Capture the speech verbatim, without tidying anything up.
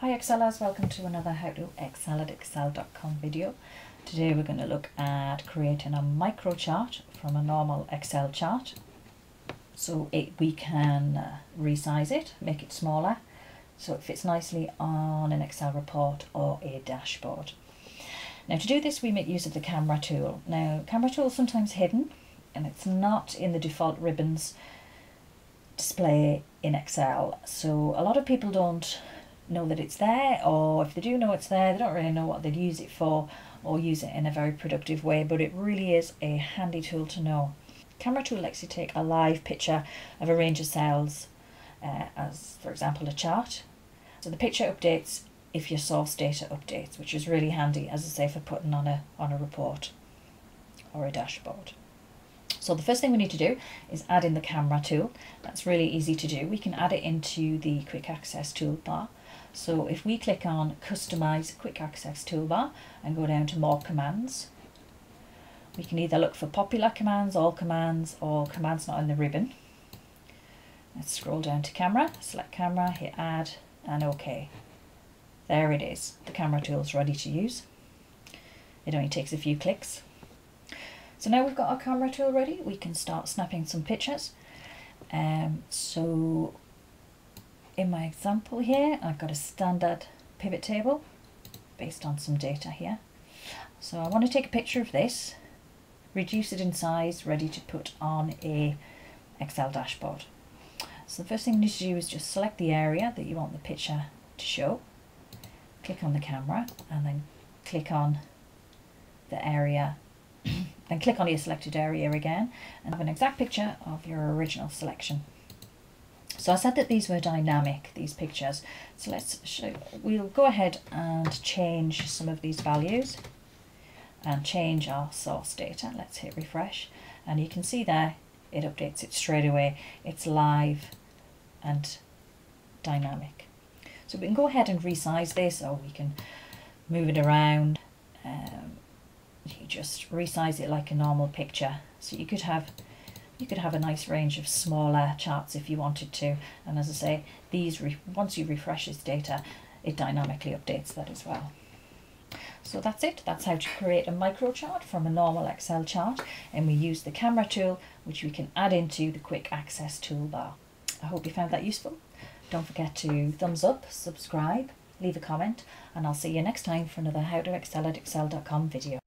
Hi Excellers, welcome to another How To Excel At Excel dot com video. Today we're going to look at creating a micro chart from a normal Excel chart. So it, we can uh, resize it, make it smaller, so it fits nicely on an Excel report or a dashboard. Now to do this we make use of the Camera Tool. Now Camera Tool is sometimes hidden and it's not in the default ribbons display in Excel. So a lot of people don't know that it's there, or if they do know it's there, they don't really know what they'd use it for or use it in a very productive way, but it really is a handy tool to know. Camera Tool lets you take a live picture of a range of cells, uh, as for example a chart. So the picture updates if your source data updates, which is really handy, as I say, for putting on a, on a report or a dashboard. So the first thing we need to do is add in the Camera Tool. That's really easy to do. We can add it into the Quick Access toolbar. So if we click on Customize Quick Access Toolbar and go down to More Commands, we can either look for Popular Commands, All Commands, or Commands Not in the Ribbon. Let's scroll down to Camera, select Camera, hit Add and OK. There it is. The Camera Tool is ready to use. It only takes a few clicks. So now we've got our Camera Tool ready, we can start snapping some pictures. Um, so in my example here, I've got a standard pivot table based on some data here. So I want to take a picture of this, reduce it in size, ready to put on a Excel dashboard. So the first thing you need to do is just select the area that you want the picture to show, click on the camera, and then click on the area. Then click on your selected area again and have an exact picture of your original selection. So I said that these were dynamic, these pictures. So let's show, we'll go ahead and change some of these values and change our source data. Let's hit refresh and you can see there it updates it straight away. It's live and dynamic. So we can go ahead and resize this, or we can move it around. Um, You just resize it like a normal picture, so you could have you could have a nice range of smaller charts if you wanted to. And as I say, these re once you refresh this data, it dynamically updates that as well. So that's it. That's how to create a micro chart from a normal Excel chart, and we use the Camera Tool, which we can add into the Quick Access toolbar. I hope you found that useful. Don't forget to thumbs up, subscribe, leave a comment, and I'll see you next time for another How to Excel at Excel dot com video.